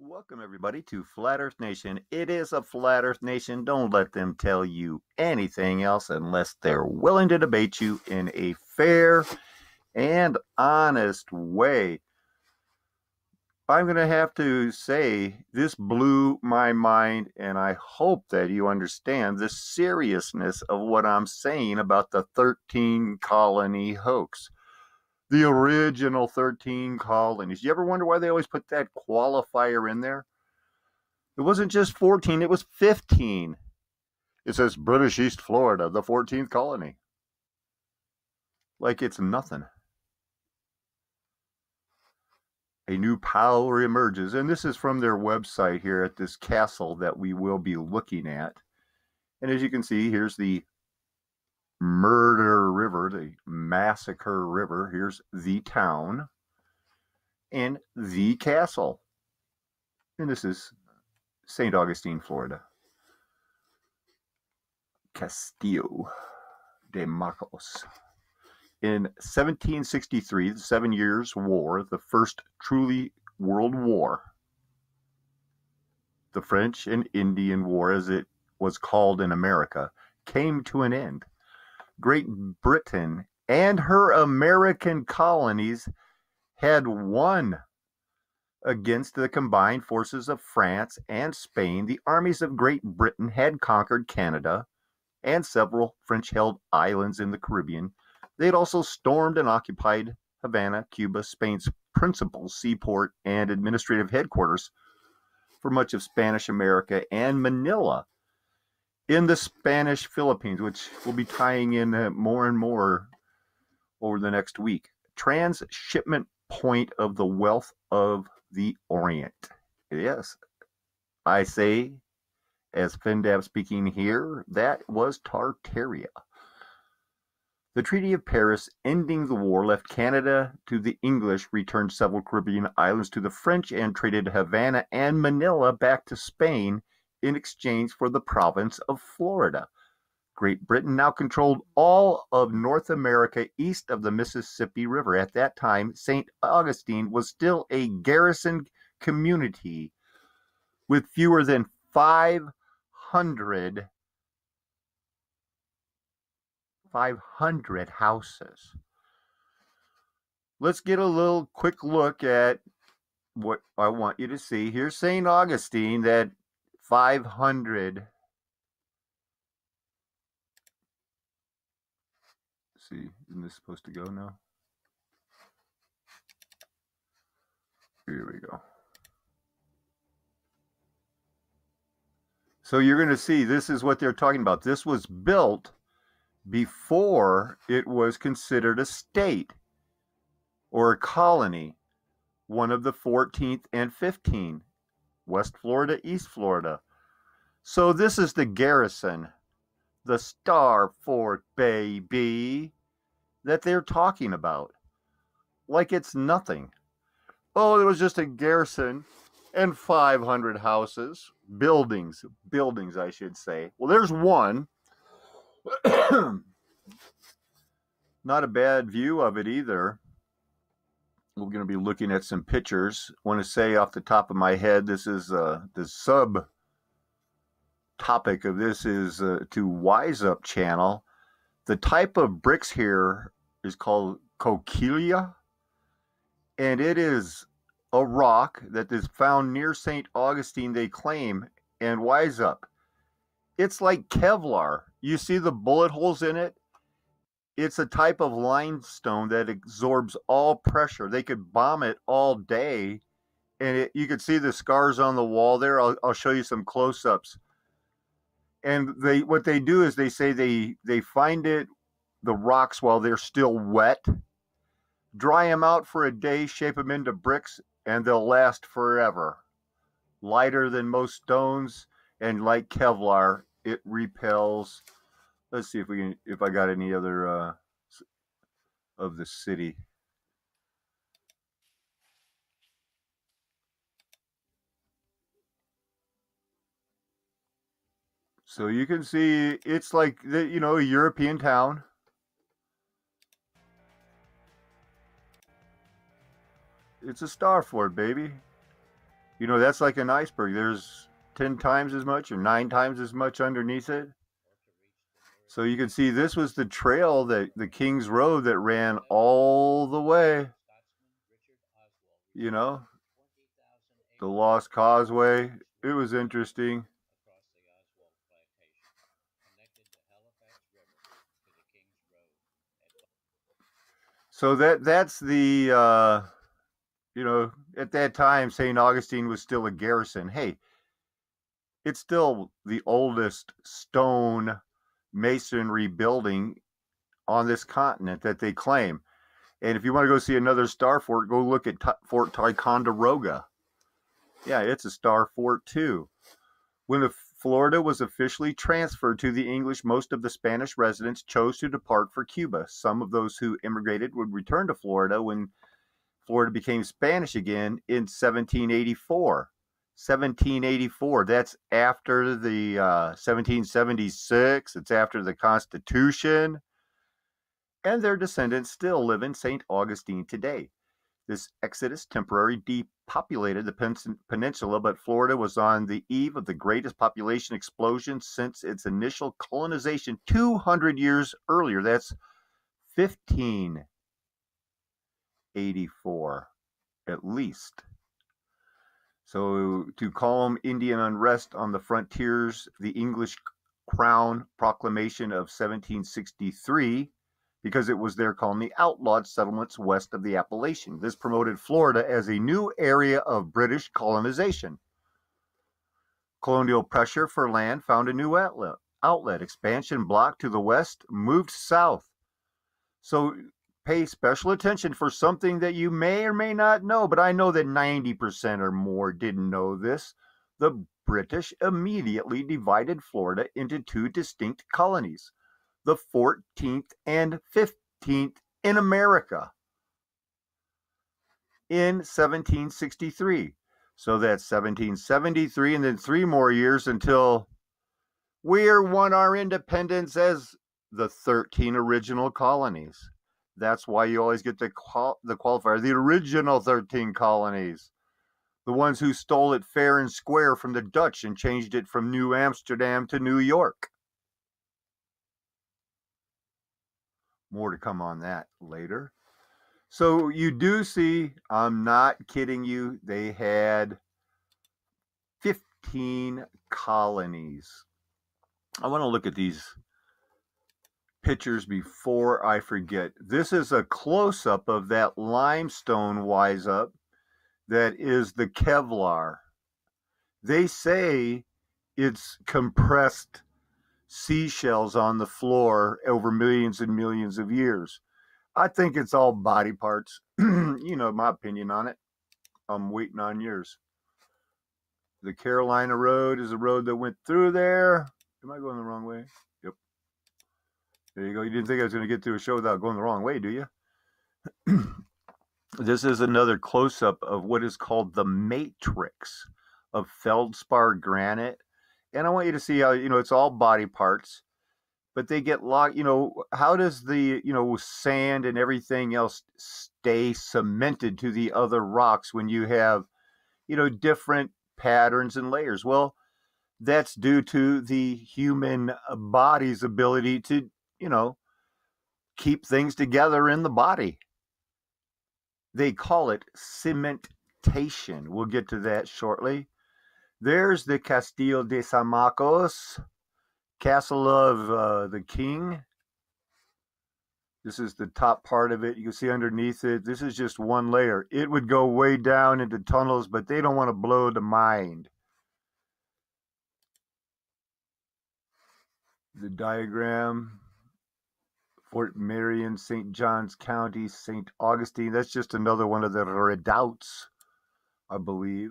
Welcome everybody to Flat Earth Nation. It is a Flat Earth Nation. Don't let them tell you anything else unless they're willing to debate you in a fair and honest way. I'm going to have to say this blew my mind, and I hope that you understand the seriousness of what I'm saying about the 13 colony hoax. The original 13 colonies. You ever wonder why they always put that qualifier in there? It wasn't just 14, it was 15. It says British East Florida, the 14th colony. Like it's nothing. A new power emerges. And this is from their website here at this castle that we will be looking at. And as you can see, here's the Murder River, the Massacre River. Here's the town and the castle. And this is St. Augustine, Florida. Castillo de San Marcos. In 1763, the 7 Years' War, the first truly world war, the French and Indian War, as it was called in America, came to an end. Great Britain and her American colonies had won against the combined forces of France and Spain. The armies of Great Britain had conquered Canada and several French-held islands in the Caribbean. They had also stormed and occupied Havana, Cuba, Spain's principal seaport and administrative headquarters for much of Spanish America, and Manila in the Spanish Philippines, which we'll be tying in more and more over the next week. Transshipment point of the wealth of the Orient. Yes, I say, as Findab speaking here, that was Tartaria. The Treaty of Paris ending the war left Canada to the English, returned several Caribbean islands to the French, and traded Havana and Manila back to Spain in exchange for the province of Florida. Great Britain now controlled all of North America east of the Mississippi River. At that time, St. Augustine was still a garrison community with fewer than 500 houses. Let's get a little quick look at what I want you to see. Here's St. Augustine, that 500. Let's see, isn't this supposed to go now? Here we go. So you're going to see this is what they're talking about. This was built before it was considered a state or a colony, one of the 14th and 15th. West Florida, East Florida. So this is the garrison, the Star Fort, baby, that they're talking about. Like it's nothing. Oh, it was just a garrison and 500 houses, buildings, I should say. Well, there's one. Not a bad view of it either. We're going to be looking at some pictures. I want to say off the top of my head, this is the sub-topic of this is to Wise Up Channel. The type of bricks here is called coquina, and it is a rock that is found near St. Augustine, they claim, and Wise Up. It's like Kevlar. You see the bullet holes in it? It's a type of limestone that absorbs all pressure. They could bomb it all day, and you could see the scars on the wall there. I'll show you some close-ups. And what they do is they say they find it, the rocks, while they're still wet, dry them out for a day, shape them into bricks, and they'll last forever. Lighter than most stones, and like Kevlar, it repels. Let's see if we can, if I got any other of the city. So you can see it's like the, you know, a European town. It's a Star Fort, baby. you know, that's like an iceberg. There's 10 times as much or 9 times as much underneath it. So you can see this was the trail, that the King's Road, that ran all the way, you know, the Lost Causeway. It was interesting. So that's the, you know, at that time, St. Augustine was still a garrison. Hey, it's still the oldest stone masonry building on this continent that they claim. And if you want to go see another star fort, go look at Fort Ticonderoga. Yeah, it's a star fort too. When the Florida was officially transferred to the English, most of the Spanish residents chose to depart for Cuba. Some of those who immigrated would return to Florida when Florida became Spanish again in 1784. 1784, that's after the 1776, it's after the Constitution, and their descendants still live in St. Augustine today. This exodus temporarily depopulated the peninsula, but Florida was on the eve of the greatest population explosion since its initial colonization 200 years earlier. That's 1584, at least. So to calm Indian unrest on the frontiers, the English Crown Proclamation of 1763, because it was their colony, outlawed settlements west of the Appalachian. This promoted Florida as a new area of British colonization. Colonial pressure for land found a new outlet. Expansion block to the west moved south. So pay special attention for something that you may or may not know, but I know that 90% or more didn't know this. The British immediately divided Florida into 2 distinct colonies, the 14th and 15th in America, in 1763. So that's 1773, and then 3 more years until we won our independence as the 13 original colonies. That's why you always get the qualifier, the original 13 colonies, the ones who stole it fair and square from the Dutch and changed it from New Amsterdam to New York. More to come on that later. So you do see, I'm not kidding you, they had 15 colonies. I want to look at these pictures before I forget. This is a close-up of that limestone wise-up that is the Kevlar. They say it's compressed seashells on the floor over millions and millions of years. I think it's all body parts. You know my opinion on it. I'm waiting on yours. The Carolina Road is a road that went through there. Am I going the wrong way? Yep. There you go. You didn't think I was going to get through a show without going the wrong way, do you? This is another close-up of what is called the matrix of feldspar granite. And I want you to see how, you know, it's all body parts, but they get locked. You know, how does the, you know, sand and everything else stay cemented to the other rocks when you have, you know, different patterns and layers? Well, that's due to the human body's ability to, you know, keep things together in the body. They call it cementation. We'll get to that shortly. There's the Castillo de San Marcos, Castle of the King. This is the top part of it. You can see underneath it, this is just one layer. It would go way down into tunnels, but they don't want to blow the mind. The diagram, Fort Marion, St. John's County, St. Augustine. That's just another one of the redoubts, I believe.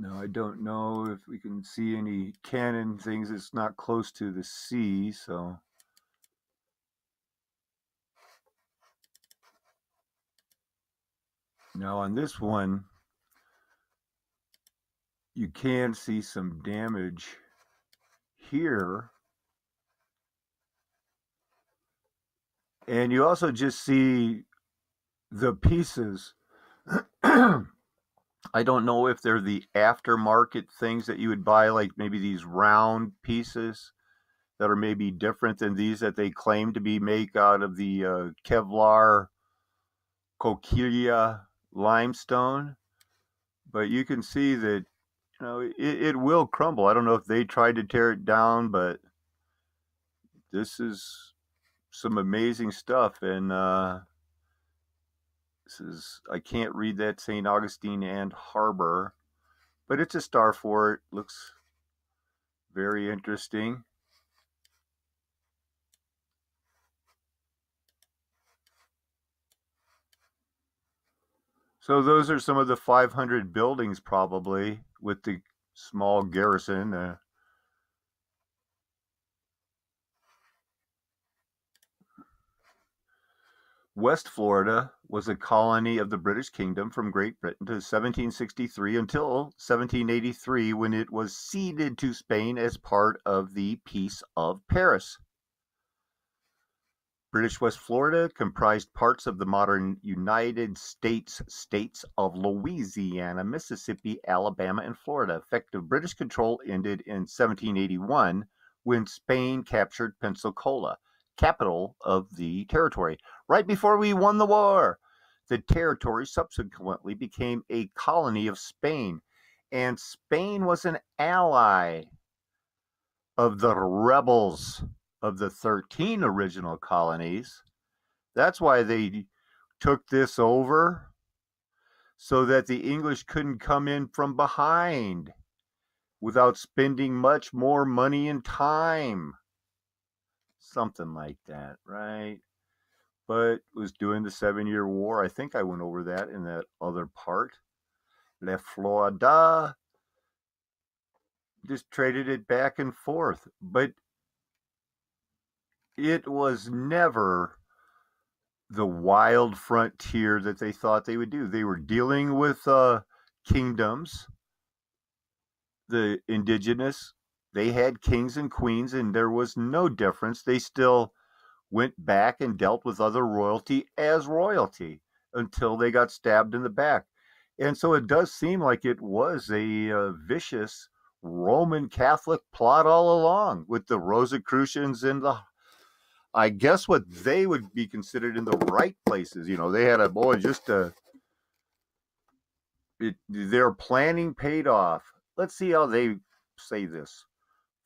Now, I don't know if we can see any cannon things. It's not close to the sea, so. Now, on this one, you can see some damage here. And you also just see the pieces I don't know if they're the aftermarket things that you would buy, like maybe these round pieces that are maybe different than these that they claim to be made out of the Kevlar coquina limestone. But you can see that, you know, it will crumble. I don't know if they tried to tear it down, but this is some amazing stuff. And this is, I can't read that, St. Augustine and Harbor, but it's a star fort. Looks very interesting. So those are some of the 500 buildings, probably, with the small garrison. West Florida was a colony of the British Kingdom from Great Britain to 1763 until 1783, when it was ceded to Spain as part of the Peace of Paris. British West Florida comprised parts of the modern United States states of Louisiana, Mississippi, Alabama, and Florida. Effective British control ended in 1781 when Spain captured Pensacola, capital of the territory. Right before we won the war, the territory subsequently became a colony of Spain, and Spain was an ally of the rebels of the 13 original colonies. That's why they took this over, so that the English couldn't come in from behind without spending much more money and time. Something like that, right? But it was during the Seven-Year War. I think I went over that in that other part. La Florida just traded it back and forth, but it was never the wild frontier that they thought they would do. They were dealing with kingdoms, the indigenous. They had kings and queens, and there was no difference. They still went back and dealt with other royalty as royalty until they got stabbed in the back. And so it does seem like it was a vicious Roman Catholic plot all along, with the Rosicrucians and the, I guess, what they would be considered in the right places. You know, they had a boy, just a, their planning paid off. Let's see how they say this.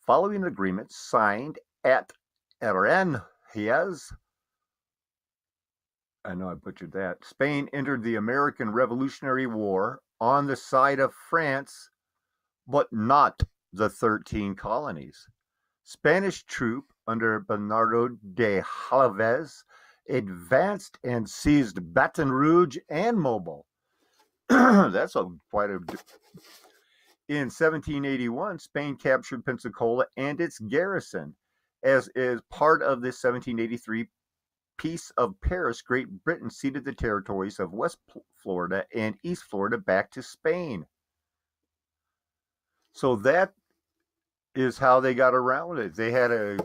Following an agreement signed at Aranjuez, I know I butchered that, Spain entered the American Revolutionary War on the side of France, but not the 13 colonies. Spanish troop under Bernardo de Gálvez advanced and seized Baton Rouge and Mobile. That's quite a... In 1781, Spain captured Pensacola and its garrison. As is part of the 1783 Peace of Paris, Great Britain ceded the territories of West Florida and East Florida back to Spain. So that is how they got around it. They had a,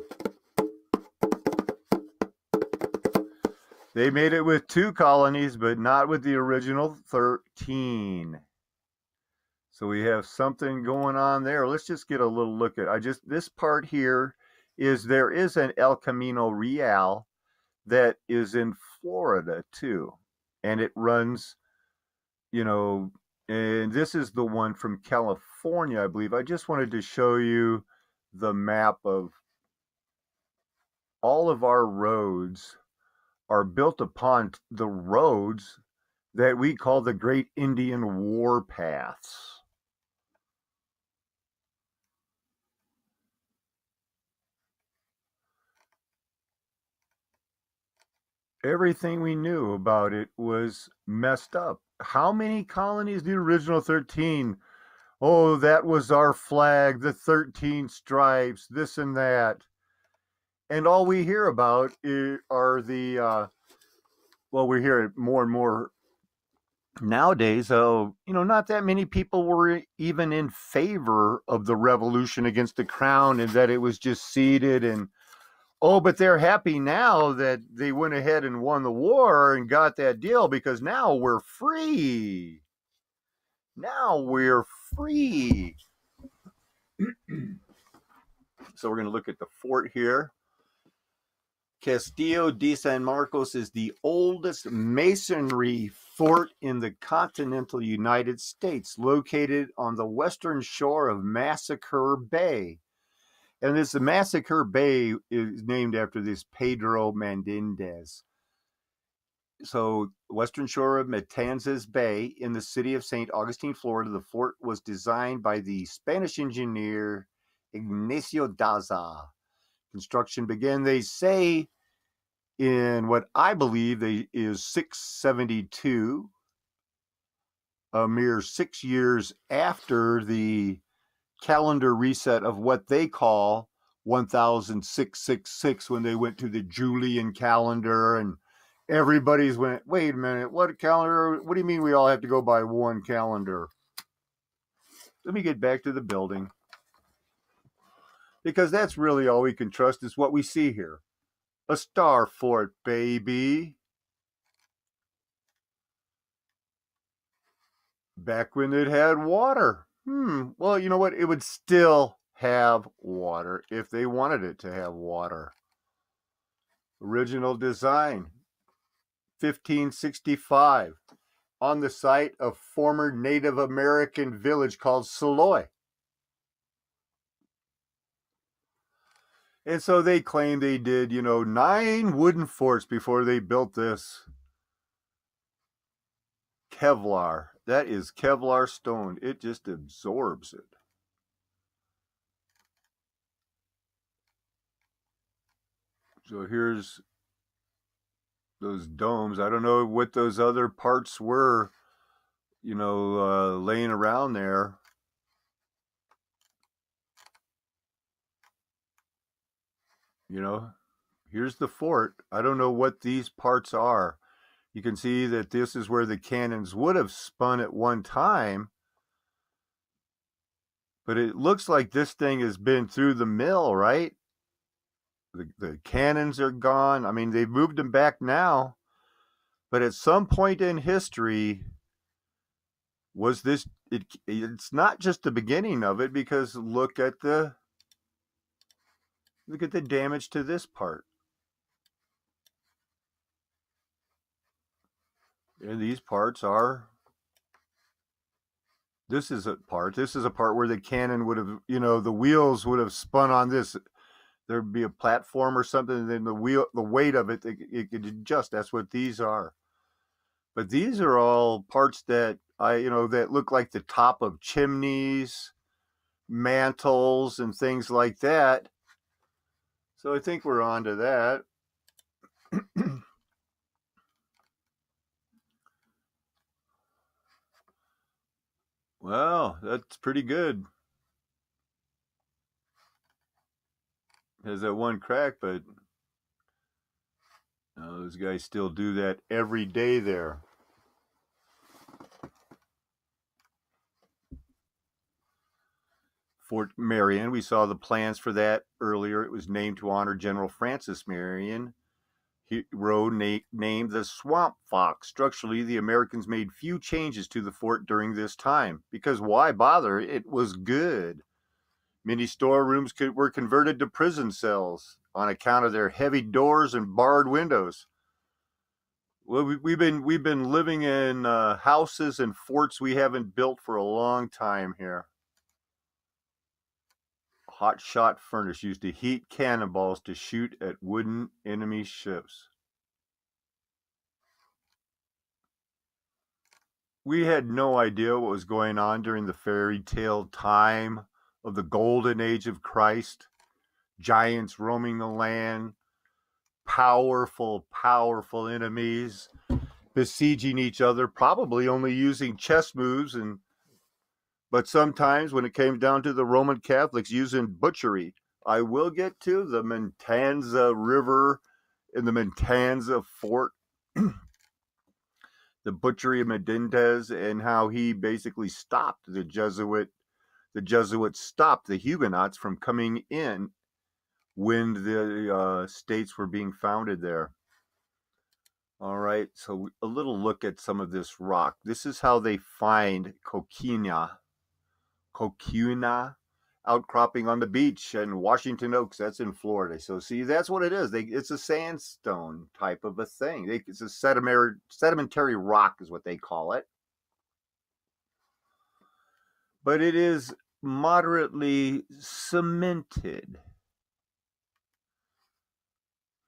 they made it with 2 colonies, but not with the original 13. So we have something going on there. Let's just get a little look at, this part here is, there is an El Camino Real that is in Florida too. And it runs, you know, and this is the one from California, I believe. I just wanted to show you the map of all of our roads are built upon the roads that we call the Great Indian War Paths. Everything we knew about it was messed up. How many colonies? The original 13. Oh, that was our flag, the 13 stripes, this and that. And all we hear about are the, well, we hear it more and more nowadays. Oh, you know, not that many people were even in favor of the revolution against the crown, and that it was just ceded. And oh, but they're happy now that they went ahead and won the war and got that deal, because now we're free. Now we're free. So we're going to look at the fort here. Castillo de San Marcos is the oldest masonry fort in the continental United States, located on the western shore of Massacre Bay. And this Massacre Bay is named after this Pedro Menéndez. So western shore of Matanzas Bay in the city of St. Augustine, Florida. The fort was designed by the Spanish engineer Ignacio Daza. Construction began, they say, in what I believe is 672, a mere 6 years after the calendar reset of what they call 1666, when they went to the Julian calendar and everybody's went, wait a minute, what calendar? What do you mean we all have to go by one calendar? Let me get back to the building, because that's really all we can trust is what we see here. A star fort, baby. Back when it had water. Well, you know what? It would still have water if they wanted it to have water. Original design, 1565, on the site of former Native American village called Soloy. And so they claim they did, you know, 9 wooden forts before they built this. Kevlar. That is Kevlar stone. It just absorbs it. So here's those domes. I don't know what those other parts were, you know, laying around there. You know, here's the fort. I don't know what these parts are. You can see that this is where the cannons would have spun at one time. But it looks like this thing has been through the mill, right? The cannons are gone. I mean, they've moved them back now. But at some point in history, was this... It's not just the beginning of it, because look at the... Look at the damage to this part. And these parts are... This is a part. This is a part where the cannon would have, you know, the wheels would have spun on this. There'd be a platform or something, and then the wheel, the weight of it, it could adjust. That's what these are. But these are all parts that you know, that look like the top of chimneys, mantles, and things like that. So I think we're on to that. Wow, that's pretty good. Has that one crack, but no, those guys still do that every day there. Fort Marion, we saw the plans for that earlier. It was named to honor General Francis Marion. He rode named the Swamp Fox. Structurally, the Americans made few changes to the fort during this time, because why bother? It was good. Many storerooms were converted to prison cells on account of their heavy doors and barred windows. Well, we've been living in houses and forts we haven't built for a long time here. Hot shot furnace used to heat cannonballs to shoot at wooden enemy ships. We had no idea what was going on during the fairy tale time of the golden age of Christ. Giants roaming the land, powerful, powerful enemies besieging each other, probably only using chess moves and... But sometimes, when it came down to the Roman Catholics using butchery. I will get to the Matanzas River and the Matanzas Fort. The butchery of Menéndez, and how he basically stopped the Jesuit. The Jesuits stopped the Huguenots from coming in when the states were being founded there. All right, so a little look at some of this rock. This is how they find coquina outcropping on the beach in Washington Oaks. That's in Florida. So see, that's what it is. It's a sandstone type of a thing. It's a sedimentary rock is what they call it. But it is moderately cemented.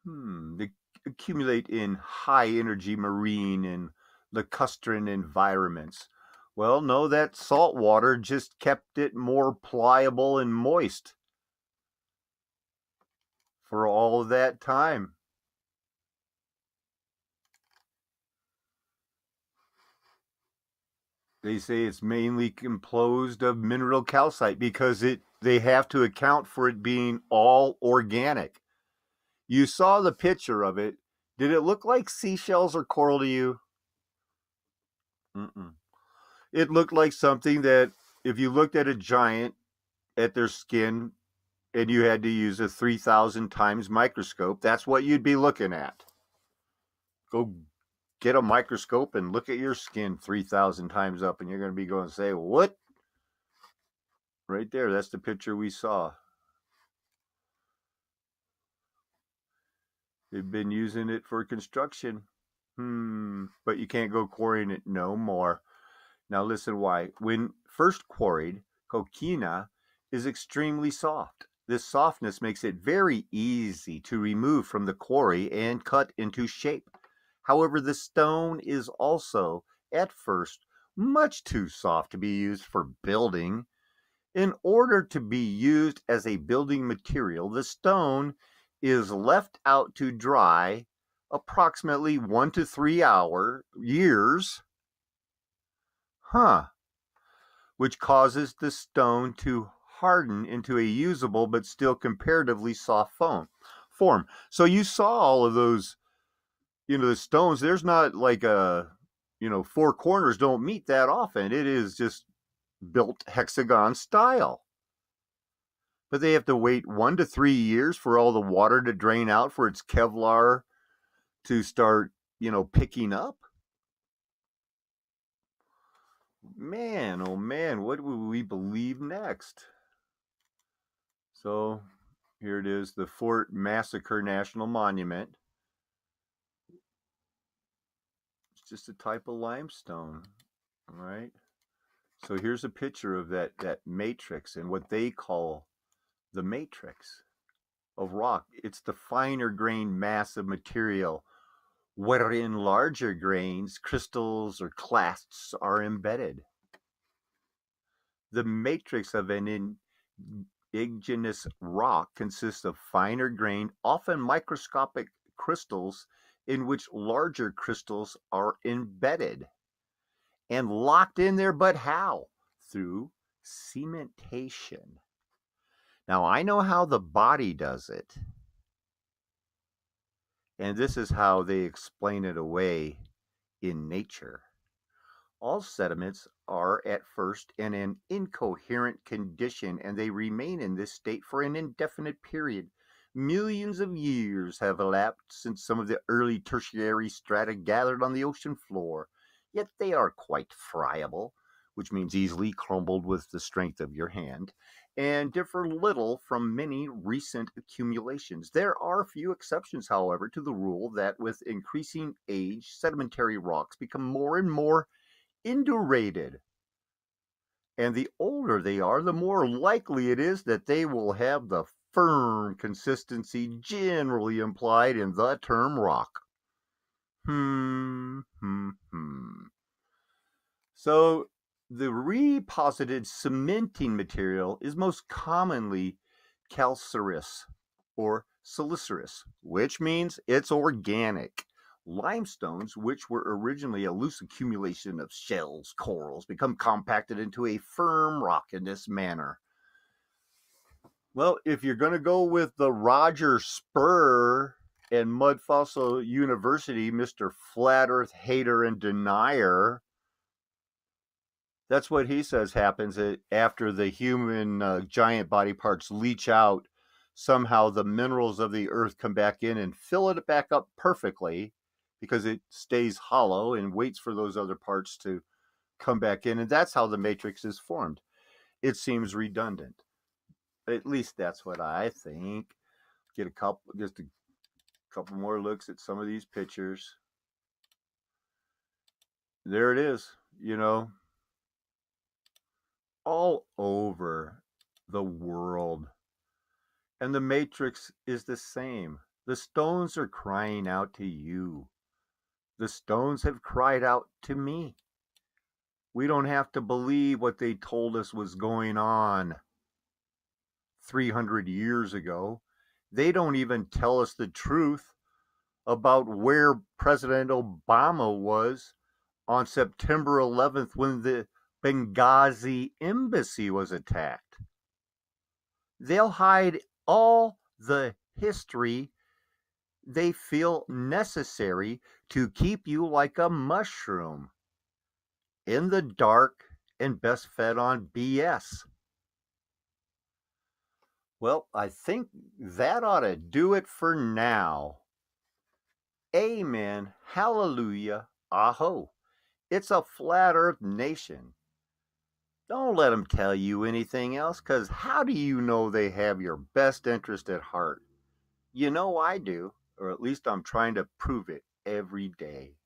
They accumulate in high-energy marine and lacustrine environments. Well, no, that salt water just kept it more pliable and moist for all of that time. They say it's mainly composed of mineral calcite because they have to account for it being all organic. You saw the picture of it. Did it look like seashells or coral to you? Mm-mm. It looked like something that if you looked at a giant, at their skin, and you had to use a 3,000 times microscope, that's what you'd be looking at. Go get a microscope and look at your skin 3,000 times up, and you're going to be going to say, what? Right there, that's the picture we saw. They've been using it for construction. But you can't go quarrying it no more. Now listen why. When first quarried, coquina is extremely soft. This softness makes it very easy to remove from the quarry and cut into shape. However, the stone is also, at first, much too soft to be used for building. In order to be used as a building material, the stone is left out to dry approximately 1 to 3 years, which causes the stone to harden into a usable but still comparatively soft form. So you saw all of those, the stones. There's not like a, four corners don't meet that often. It is just built hexagon style. But they have to wait 1 to 3 years for all the water to drain out, for its Kevlar to start, picking up. Man, oh man, what would we believe next? So here it is, the Fort Massacre National Monument. It's just a type of limestone, all right? So here's a picture of that matrix and what they call the matrix of rock. It's the finer grained mass of material wherein larger grains, crystals, or clasts are embedded. The matrix of an igneous rock consists of finer grained, often microscopic crystals in which larger crystals are embedded and locked in there, but how? Through cementation. Now, I know how the body does it, and this is how they explain it away in nature. All sediments are at first in an incoherent condition, and they remain in this state for an indefinite period. Millions of years have elapsed since some of the early tertiary strata gathered on the ocean floor, yet they are quite friable, which means easily crumbled with the strength of your hand, and differ little from many recent accumulations. There are few exceptions, however, to the rule that with increasing age, sedimentary rocks become more and more indurated. And the older they are, the more likely it is that they will have the firm consistency generally implied in the term rock. So, the reposited cementing material is most commonly calcareous or siliceous, which means it's organic. Limestones, which were originally a loose accumulation of shells, corals, become compacted into a firm rock in this manner. Well, if you're going to go with the Roger Spur and Mud Fossil University, Mr. Flat Earth Hater and Denier, that's what he says happens after the human giant body parts leach out. Somehow the minerals of the earth come back in and fill it back up perfectly because it stays hollow and waits for those other parts to come back in. And that's how the matrix is formed. It seems redundant. At least that's what I think. Get a couple, just a couple more looks at some of these pictures. There it is, you know, all over the world. And the matrix is the same. The stones are crying out to you. The stones have cried out to me. We don't have to believe what they told us was going on 300 years ago. They don't even tell us the truth about where President Obama was on September 11th when the Benghazi embassy was attacked. They'll hide all the history they feel necessary to keep you like a mushroom in the dark and best fed on BS. Well, I think that ought to do it for now. Amen. Hallelujah. Aho. It's a flat earth nation. Don't let them tell you anything else, because how do you know they have your best interest at heart? You know I do, or at least I'm trying to prove it every day.